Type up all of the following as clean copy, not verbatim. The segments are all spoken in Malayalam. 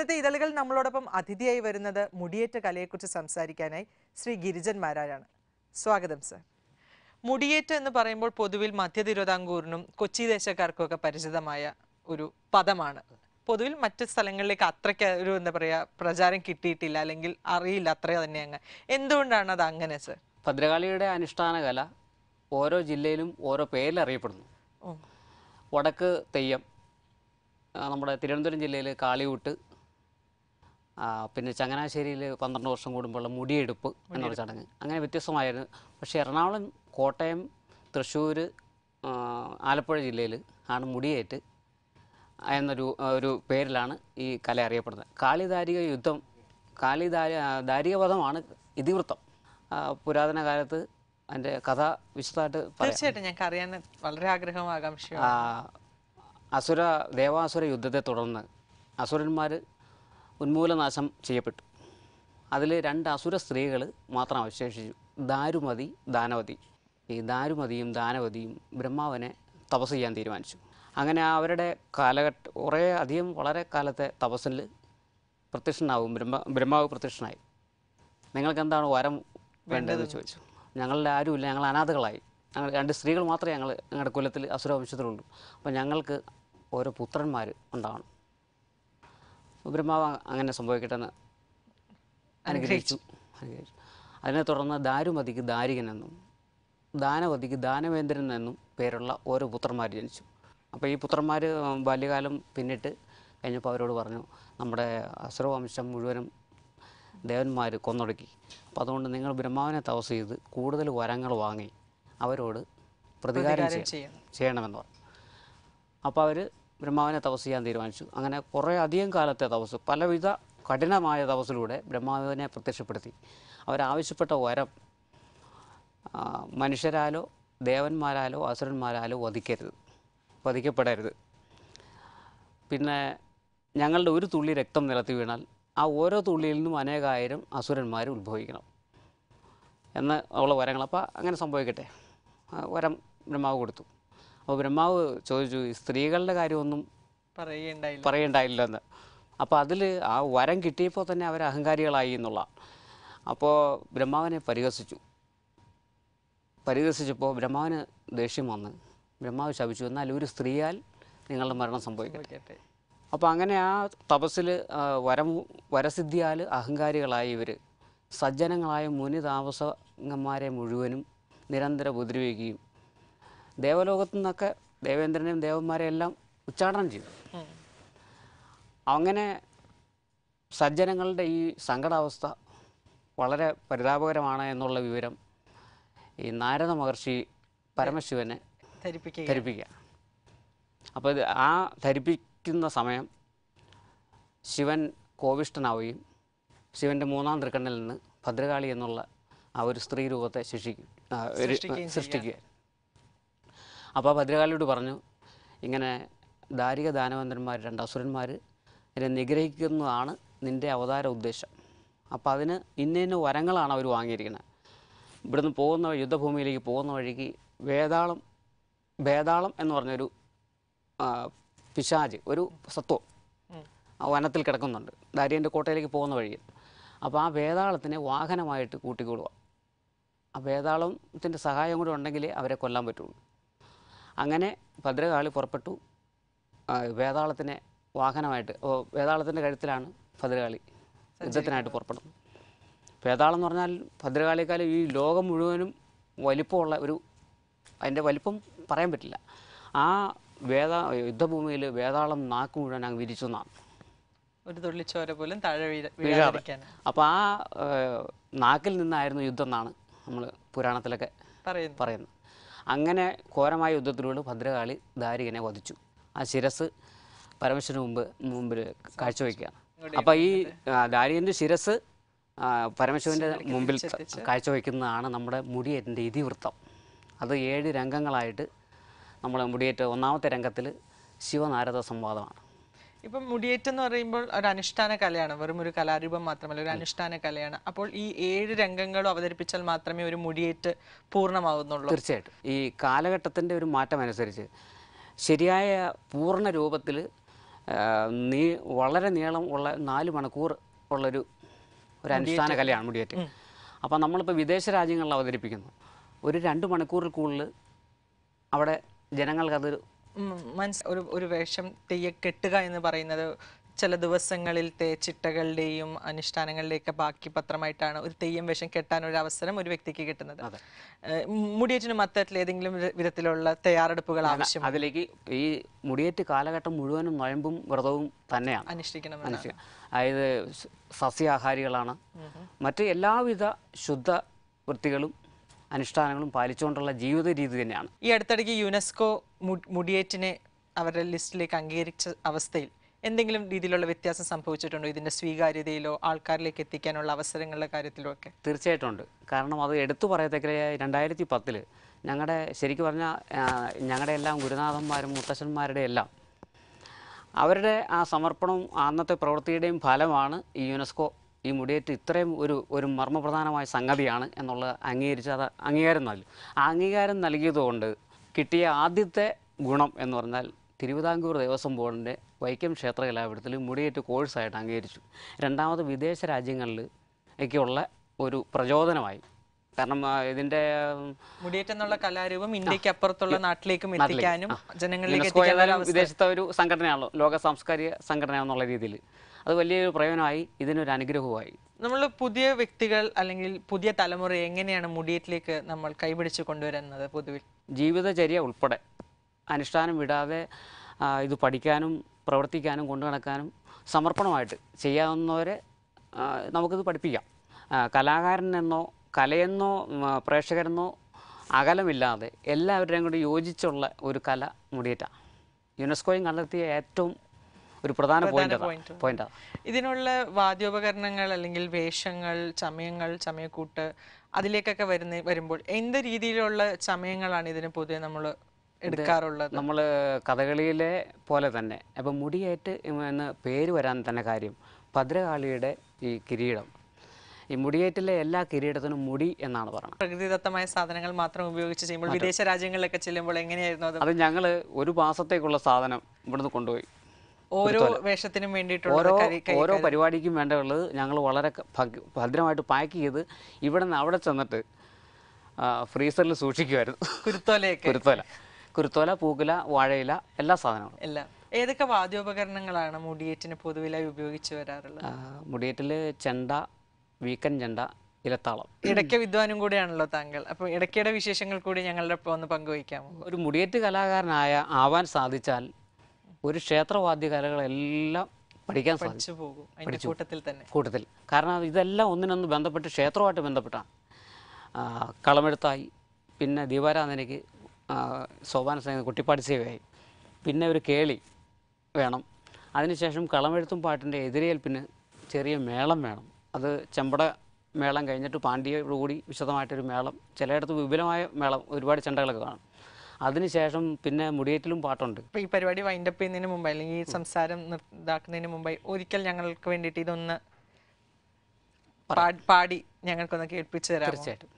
ഇന്നത്തെ ഇതളുകൾ നമ്മളോടൊപ്പം അതിഥിയായി വരുന്നത് മുടിയേറ്റ കലയെക്കുറിച്ച് സംസാരിക്കാനായി ശ്രീ ഗിരിജൻ മാരാരാണ്. സ്വാഗതം സർ. മുടിയേറ്റം എന്ന് പറയുമ്പോൾ പൊതുവിൽ മധ്യ തിരുവിതാംകൂറിനും കൊച്ചി ദേശക്കാർക്കും ഒക്കെ പരിചിതമായ ഒരു പദമാണ്. പൊതുവിൽ മറ്റ് സ്ഥലങ്ങളിലേക്ക് അത്രയ്ക്ക് ഒരു എന്താ പറയുക പ്രചാരം കിട്ടിയിട്ടില്ല, അല്ലെങ്കിൽ അറിയില്ല അത്ര തന്നെ അങ്ങ്. എന്തുകൊണ്ടാണ് അത് അങ്ങനെ സർ? ഭദ്രകാളിയുടെ അനുഷ്ഠാന കല ഓരോ ജില്ലയിലും ഓരോ പേരിൽ അറിയപ്പെടുന്നു. വടക്ക് തെയ്യം, നമ്മുടെ തിരുവനന്തപുരം ജില്ലയിൽ കാളിയൂട്ട്, പിന്നെ ചങ്ങനാശ്ശേരിയിൽ 12 വർഷം കൂടുമ്പോഴുള്ള മുടിയെടുപ്പ് എന്നൊരു ചടങ്ങ്, അങ്ങനെ വ്യത്യസ്തമായിരുന്നു. പക്ഷേ എറണാകുളം, കോട്ടയം, തൃശ്ശൂർ, ആലപ്പുഴ ജില്ലയിൽ ആണ് മുടിയേറ്റ് എന്നൊരു പേരിലാണ് ഈ കല അറിയപ്പെടുന്നത്. കാളിദാരിക യുദ്ധം, കാളിദാരികവധമാണ് ഇതിവൃത്തം. പുരാതന കാലത്ത് അതിൻ്റെ കഥ വിശദമായിട്ട് തീർച്ചയായിട്ടും ഞങ്ങൾക്ക് അറിയാൻ വളരെ ആഗ്രഹമാകാംക്ഷ. അസുര ദേവാസുര യുദ്ധത്തെ തുടർന്ന് അസുരന്മാർ ഉന്മൂലനാശം ചെയ്യപ്പെട്ടു. അതിൽ 2 അസുര സ്ത്രീകൾ മാത്രം അവശേഷിച്ചു, ദാരുമതി, ദാനവതി. ഈ ദാരുമതിയും ദാനവതിയും ബ്രഹ്മാവനെ തപസ് ചെയ്യാൻ തീരുമാനിച്ചു. അങ്ങനെ അവരുടെ കാലഘട്ടം കുറേ അധികം വളരെ കാലത്തെ തപസ്സിൽ പ്രത്യക്ഷനാവും ബ്രഹ്മാവ് പ്രത്യക്ഷനായി. നിങ്ങൾക്ക് എന്താണ് വരം വേണ്ടതെന്ന് ചോദിച്ചു. ഞങ്ങളുടെ ആരുമില്ല, ഞങ്ങൾ അനാഥകളായി, ഞങ്ങൾ 2 സ്ത്രീകൾ മാത്രമേ ഞങ്ങളുടെ കുലത്തിൽ അസുരവംശത്തിലുള്ളൂ. അപ്പം ഞങ്ങൾക്ക് ഓരോ പുത്രന്മാർ ഉണ്ടാവണം, ബ്രഹ്മാവ് അങ്ങനെ സംഭവിക്കട്ടെ എന്ന് അനുഗ്രഹിച്ചു. അതിനെ തുടർന്ന് ദാരുമതിക്ക് ദാരികനെന്നും ദാനവതിക്ക് ദാനവേന്ദ്രൻ എന്നും പേരുള്ള ഓരോ പുത്രന്മാർ ജനിച്ചു. അപ്പോൾ ഈ പുത്രന്മാർ ബാല്യകാലം പിന്നിട്ട് കഴിഞ്ഞപ്പോൾ അവരോട് പറഞ്ഞു, നമ്മുടെ അസുരവംശം മുഴുവനും ദേവന്മാർ കൊന്നൊടുക്കി, അപ്പോൾ അതുകൊണ്ട് നിങ്ങൾ ബ്രഹ്മാവിനെ തപസ് ചെയ്ത് കൂടുതൽ വരങ്ങൾ വാങ്ങി അവരോട് പ്രതികാരം ചെയ്യണമെന്ന് പറഞ്ഞു. അപ്പോൾ അവർ ബ്രഹ്മാവിനെ തപസ് ചെയ്യാൻ തീരുമാനിച്ചു. അങ്ങനെ കുറേ അധികം കാലത്തെ തപസ്, പലവിധ കഠിനമായ തപസ്സിലൂടെ ബ്രഹ്മാവിനെ പ്രത്യക്ഷപ്പെടുത്തി. അവരാവശ്യപ്പെട്ട വരം മനുഷ്യരാലോ ദേവന്മാരാലോ അസുരന്മാരാലോ വധിക്കപ്പെടരുത്. പിന്നെ ഞങ്ങളുടെ 1 തുള്ളി രക്തം നിലത്ത് വീണാൽ ആ ഓരോ തുള്ളിയിൽ നിന്നും അനേകായിരം അസുരന്മാർ ഉത്ഭവിക്കണം എന്ന് ഉള്ള വരങ്ങൾ. അപ്പോൾ അങ്ങനെ സംഭവിക്കട്ടെ വരം ബ്രഹ്മാവ് കൊടുത്തു. അപ്പോൾ ബ്രഹ്മാവ് ചോദിച്ചു, ഈ സ്ത്രീകളുടെ കാര്യമൊന്നും പറയേണ്ടായില്ലെന്ന്. അപ്പോൾ അതിൽ ആ വരം കിട്ടിയപ്പോൾ തന്നെ അവർ അഹങ്കാരികളായി എന്നുള്ള. അപ്പോൾ ബ്രഹ്മാവിനെ പരിഹസിച്ചപ്പോൾ ബ്രഹ്മാവിന് ദേഷ്യം വന്ന് ബ്രഹ്മാവ് ശപിച്ചു, എന്നാൽ ഒരു സ്ത്രീയാൽ നിങ്ങളുടെ മരണം സംഭവിക്കട്ടെ. അപ്പോൾ അങ്ങനെ ആ തപസ്സിൽ വരസിദ്ധിയാൽ അഹങ്കാരികളായി ഇവർ സജ്ജനങ്ങളായ മുനി താപസന്മാരെ മുഴുവനും നിരന്തരം ഉപദ്രവിക്കുകയും ദേവലോകത്തു നിന്നൊക്കെ ദേവേന്ദ്രനെയും ദേവന്മാരെയും എല്ലാം ഉച്ചാടനം ചെയ്തു. അങ്ങനെ സജ്ജനങ്ങളുടെ ഈ സങ്കടാവസ്ഥ വളരെ പരിതാപകരമാണ് എന്നുള്ള വിവരം ഈ നാരദ മഹർഷി പരമശിവനെ ധരിപ്പിക്കുക. അപ്പോൾ ആ ധരിപ്പിക്കുന്ന സമയം ശിവൻ കോപിഷ്ഠനാവുകയും ശിവൻ്റെ 3ാം തൃക്കണ്ണിൽ നിന്ന് ഭദ്രകാളി എന്നുള്ള ആ ഒരു സ്ത്രീ രൂപത്തെ സൃഷ്ടിക്കുക. അപ്പോൾ ഭദ്രകാളിയോട് പറഞ്ഞു, ഇങ്ങനെ ദാരിക ദാനവന്തന്മാർ 2 അസുരന്മാർ എന്നെ നിഗ്രഹിക്കുന്നതാണ് നിൻ്റെ അവതാര ഉദ്ദേശം. അപ്പോൾ അതിന് ഇന്ന വരങ്ങളാണ് അവർ വാങ്ങിയിരിക്കുന്നത്. ഇവിടുന്ന് പോകുന്ന യുദ്ധഭൂമിയിലേക്ക് പോകുന്ന വഴിക്ക് ഭേതാളം എന്ന് പറഞ്ഞൊരു പിശാച്, ഒരു സത്വം ആ വനത്തിൽ കിടക്കുന്നുണ്ട് ദാരികൻ്റെ കോട്ടയിലേക്ക് പോകുന്ന വഴിയിൽ. അപ്പോൾ ആ ഭേതാളത്തിനെ വാഹനമായിട്ട് കൂട്ടിക്കൊള്ളുക. ആ ഭേതാളത്തിൻ്റെ സഹായം കൂടി ഉണ്ടെങ്കിലേ അവരെ കൊല്ലാൻ പറ്റുള്ളൂ. അങ്ങനെ ഭദ്രകാളി പുറപ്പെട്ടു വേതാളത്തിനെ വാഹനമായിട്ട്. വേതാളത്തിൻ്റെ കഴുത്തിലാണ് ഭദ്രകാളി യുദ്ധത്തിനായിട്ട് പുറപ്പെടുന്നത്. വേതാളം എന്ന് പറഞ്ഞാൽ ഭദ്രകാളിക്കാൾ ഈ ലോകം മുഴുവനും വലിപ്പമുള്ള ഒരു, അതിൻ്റെ വലിപ്പം പറയാൻ പറ്റില്ല. ആ യുദ്ധഭൂമിയിൽ വേതാളം നാക്ക് മുഴുവൻ അങ്ങ് വിരിച്ചു എന്നാണ്, ഒരു തുള്ളി ചോര പോലും താഴെ വീഴാതിരിക്കാൻ. അപ്പോൾ ആ നാക്കിൽ നിന്നായിരുന്നു യുദ്ധം എന്നാണ് നമ്മൾ പുരാണത്തിലൊക്കെ പറയുന്നത്. അങ്ങനെ ഘോരമായ യുദ്ധത്തിലൂടെ ഭദ്രകാളി ദാരികനെ വധിച്ചു. ആ ശിരസ് പരമശിവന് മുമ്പിൽ കാഴ്ചവെക്കുകയാണ്. അപ്പോൾ ഈ ദാരികൻ്റെ ശിരസ് പരമശിവൻ്റെ മുമ്പിൽ കാഴ്ചവെക്കുന്നതാണ് നമ്മുടെ മുടിയേറ്റിൻ്റെ ഇതിവൃത്തം. അത് 7 രംഗങ്ങളായിട്ട് നമ്മൾ മുടിയേറ്റ് 1-മത്തെ രംഗത്തിൽ ശിവനാരദ സംവാദമാണ്. ഇപ്പം മുടിയേറ്റം എന്ന് പറയുമ്പോൾ ഒരു അനുഷ്ഠാന കലയാണ്, വെറും ഒരു കലാരൂപം മാത്രമല്ല, ഒരു അനുഷ്ഠാന കലയാണ്. അപ്പോൾ ഈ 7 രംഗങ്ങളും അവതരിപ്പിച്ചാൽ മാത്രമേ ഒരു മുടിയേറ്റ് പൂർണ്ണമാവുന്നുള്ളൂ. തീർച്ചയായിട്ടും ഈ കാലഘട്ടത്തിൻ്റെ ഒരു മാറ്റം അനുസരിച്ച് ശരിയായ പൂർണ്ണ രൂപത്തിൽ നീ വളരെ നീളം ഉള്ള 4 മണിക്കൂർ ഉള്ളൊരു അനുഷ്ഠാന കലയാണ് മുടിയേറ്റ്. അപ്പോൾ നമ്മളിപ്പോൾ വിദേശ രാജ്യങ്ങളിൽ അവതരിപ്പിക്കുന്നു, ഒരു 2 മണിക്കൂറിൽ കൂടുതൽ അവിടെ ജനങ്ങൾക്കത് ഒരു വേഷം കെട്ടുക എന്ന് പറയുന്നത് ചില ദിവസങ്ങളിലത്തെ ചിട്ടകളുടെയും അനുഷ്ഠാനങ്ങളുടെയൊക്കെ ബാക്കി പത്രമായിട്ടാണ് ഒരു തെയ്യം വേഷം കെട്ടാൻ ഒരു അവസരം ഒരു വ്യക്തിക്ക് കിട്ടുന്നത്. മുടിയേറ്റിന് മൊത്തത്തിൽ ഏതെങ്കിലും വിധത്തിലുള്ള തയ്യാറെടുപ്പുകൾ ആവശ്യം? അതിലേക്ക് ഈ മുടിയേറ്റ് കാലഘട്ടം മുഴുവനും നൊയമ്പും വ്രതവും തന്നെയാണ് അനുഷ്ഠിക്കണം. അതായത് സസ്യാഹാരികളാണ്, മറ്റ് എല്ലാവിധ ശുദ്ധ വൃത്തികളും അനുഷ്ഠാനങ്ങളും പാലിച്ചുകൊണ്ടുള്ള ജീവിത രീതി തന്നെയാണ്. ഈ അടുത്തിടയ്ക്ക് യുനെസ്കോ മുടിയേറ്റിനെ അവരുടെ ലിസ്റ്റിലേക്ക് അംഗീകരിച്ച അവസ്ഥയിൽ എന്തെങ്കിലും രീതിയിലുള്ള വ്യത്യാസം സംഭവിച്ചിട്ടുണ്ടോ ഇതിൻ്റെ സ്വീകാര്യതയിലോ ആൾക്കാരിലേക്ക് എത്തിക്കാനുള്ള അവസരങ്ങളുടെ കാര്യത്തിലോ ഒക്കെ? തീർച്ചയായിട്ടും ഉണ്ട്. കാരണം അത് എടുത്തു പറയത്തക്ക 2010 ഞങ്ങളുടെ ശരിക്കും പറഞ്ഞാൽ ഞങ്ങളുടെ എല്ലാം ഗുരുനാഥന്മാരും മുത്തശ്ശന്മാരുടെ എല്ലാം അവരുടെ ആ സമർപ്പണവും അന്നത്തെ പ്രവൃത്തിയുടെയും ഫലമാണ് ഈ യുനെസ്കോ ഈ മുടിയേറ്റ് ഇത്രയും ഒരു മർമ്മപ്രധാനമായ സംഗതിയാണ് എന്നുള്ള അംഗീകരിച്ച് അത് അംഗീകാരം നൽകി. ആ അംഗീകാരം നൽകിയതുകൊണ്ട് കിട്ടിയ ആദ്യത്തെ ഗുണം എന്ന് പറഞ്ഞാൽ തിരുവിതാംകൂർ ദേവസ്വം ബോർഡിൻ്റെ വൈക്കം ക്ഷേത്ര കലാപീഠത്തിൽ മുടിയേറ്റ് കോഴ്സായിട്ട് അംഗീകരിച്ചു. രണ്ടാമത് വിദേശ രാജ്യങ്ങളിൽ ഒക്കെയുള്ള ഒരു പ്രചോദനമായി. കാരണം ഇതിൻ്റെ മുടിയേറ്റെന്നുള്ള കലാരൂപം ഇന്ത്യക്ക് അപ്പുറത്തുള്ള നാട്ടിലേക്കും എത്തിക്കാനും ജനങ്ങളിലേക്ക്, വിദേശത്തെ ഒരു സംഘടനയാണല്ലോ, ലോക സാംസ്കാരിക സംഘടനയാണെന്നുള്ള രീതിയിൽ അത് വലിയൊരു പ്രയോജനമായി, ഇതിനൊരു അനുഗ്രഹവുമായി. നമ്മൾ പുതിയ വ്യക്തികൾ അല്ലെങ്കിൽ പുതിയ തലമുറ എങ്ങനെയാണ് മുടിയേറ്റിലേക്ക് നമ്മൾ കൈപിടിച്ച് കൊണ്ടുവരുന്നത്? പൊതുവിൽ ജീവിതചര്യ ഉൾപ്പെടെ അനുഷ്ഠാനം വിടാതെ ഇത് പഠിക്കാനും പ്രവർത്തിക്കാനും കൊണ്ടു നടക്കാനും സമർപ്പണമായിട്ട് ചെയ്യാവുന്നവരെ നമുക്കിത് പഠിപ്പിക്കാം. കലാകാരനെന്നോ കലയെന്നോ പ്രേക്ഷകരെന്നോ അകലമില്ലാതെ എല്ലാവരുടെയും കൂടി യോജിച്ചുള്ള ഒരു കല മുടിയേറ്റാണ്. യുനെസ്കോയും കണ്ടെത്തിയ ഏറ്റവും ഒരു പ്രധാന പോയിന്റ്. ഇതിനുള്ള വാദ്യോപകരണങ്ങൾ അല്ലെങ്കിൽ വേഷങ്ങൾ, ചമയങ്ങൾ, ചമയക്കൂട്ട്, അതിലേക്കൊക്കെ വരുമ്പോൾ എന്ത് രീതിയിലുള്ള ചമയങ്ങളാണ് ഇതിന് പൊതുവെ നമ്മൾ എടുക്കാറുള്ളത്? നമ്മൾ കഥകളിയിലെ പോലെ തന്നെ അപ്പം മുടിയേറ്റ് എന്ന് പേര് വരാൻ തന്നെ കാര്യം ഭദ്രകാളിയുടെ ഈ കിരീടം. ഈ മുടിയേറ്റിലെ എല്ലാ കിരീടത്തിനും മുടി എന്നാണ് പറയുന്നത്. പ്രകൃതിദത്തമായ സാധനങ്ങൾ മാത്രം ഉപയോഗിച്ച് ചെയ്യുമ്പോൾ വിദേശ രാജ്യങ്ങളിലൊക്കെ ചെല്ലുമ്പോൾ എങ്ങനെയായിരുന്നു അത്? അത് ഞങ്ങൾ ഒരു മാസത്തേക്കുള്ള സാധനം ഇവിടുന്ന് കൊണ്ടുപോയി. ഓരോ വേഷത്തിനും വേണ്ടിയിട്ടുള്ള ഓരോ പരിപാടിക്കും വേണ്ടത് ഞങ്ങൾ വളരെ ഭദ്രമായിട്ട് പാക്ക് ചെയ്ത് ഇവിടെ നിന്ന് അവിടെ ചെന്നിട്ട് ഫ്രീസറിൽ സൂക്ഷിക്കുമായിരുന്നു. കുരുത്തോല, പൂക്കുല, വാഴയില, എല്ലാ സാധനങ്ങളും എല്ലാം. ഏതൊക്കെ വാദ്യോപകരണങ്ങളാണ് മുടിയേറ്റിന് പൊതുവിലായി ഉപയോഗിച്ച് വരാറുള്ളത്? മുടിയേറ്റിൽ ചെണ്ട, വീക്കൻ ചെണ്ട, ഇലത്താളം. ഇടയ്ക്ക് വിദ്വാനും കൂടിയാണല്ലോ താങ്കൾ, അപ്പോൾ ഇടയ്ക്കയുടെ വിശേഷങ്ങൾ കൂടി ഞങ്ങളുടെ ഒപ്പം ഒന്ന് പങ്കുവയ്ക്കാമോ? ഒരു മുടിയേറ്റ് കലാകാരനായ ആവാൻ സാധിച്ചാൽ ഒരു ക്ഷേത്രവാദ്യകലകളെല്ലാം പഠിക്കാൻ സാധിച്ചു പോകും കൂട്ടത്തിൽ. കാരണം ഇതെല്ലാം ഒന്നിനൊന്ന് ബന്ധപ്പെട്ട് ക്ഷേത്രമായിട്ട് ബന്ധപ്പെട്ടാണ്. കളമെഴുത്തായി, പിന്നെ ദീപാരാധനയ്ക്ക് സോപാന സംഗീതം കുട്ടിപ്പാട്ട് സേവയായി, പിന്നെ ഒരു കേളി വേണം, അതിനുശേഷം കളമെഴുത്തും പാട്ടിൻ്റെ എതിരേൽപ്പിന് ചെറിയ മേളം വേണം. അത് ചെമ്പട മേളം കഴിഞ്ഞിട്ട് പാണ്ഡ്യയോടുകൂടി വിശദമായിട്ടൊരു മേളം, ചിലയിടത്ത് വിപുലമായ മേളം, ഒരുപാട് ചെണ്ടകളൊക്കെ കാണും. അതിനുശേഷം പിന്നെ മുടിയേറ്റിലും പാട്ടുണ്ട്. ഈ പരിപാടി വൈൻഡപ്പ് ചെയ്യുന്നതിന് മുമ്പ് അല്ലെങ്കിൽ ഈ സംസാരം ഇതാക്കുന്നതിന് മുമ്പായി ഒരിക്കൽ ഞങ്ങൾക്ക് വേണ്ടിയിട്ട് ഇതൊന്ന് പാടി ഞങ്ങൾക്കൊന്ന് കേൾപ്പിച്ചു തരാം. തീർച്ചയായിട്ടും.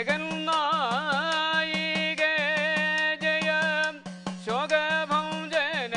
ജഗന്നായിക ജയ ശോകഭഞ്ജന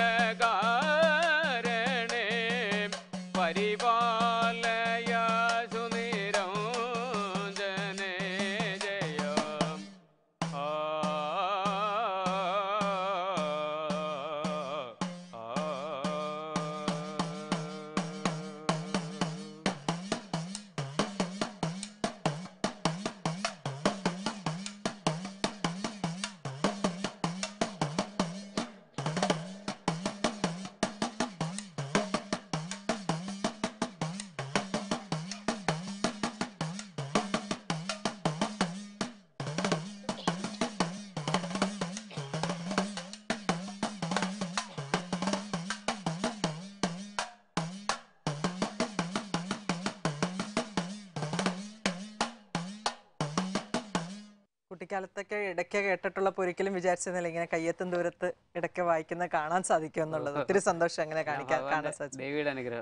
കാലത്തൊക്കെ ഇടയ്ക്ക് കേട്ടിട്ടുള്ളപ്പോൾ ഒരിക്കലും വിചാരിച്ചിരുന്നില്ല ഇങ്ങനെ കയ്യെത്തും ദൂരത്ത് ഇടയ്ക്ക് വായിക്കുന്ന കാണാൻ സാധിക്കും എന്നുള്ളത്. ഒത്തിരി സന്തോഷം അങ്ങനെ കാണാൻ സാധിച്ചു.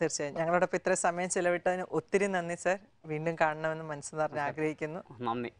തീർച്ചയായും ഞങ്ങളോടൊപ്പം ഇത്ര സമയം ചിലവിട്ടതിന് ഒത്തിരി നന്ദി സർ. വീണ്ടും കാണണമെന്ന് മനസ്സ് നിറഞ്ഞ് ആഗ്രഹിക്കുന്നു. നന്ദി.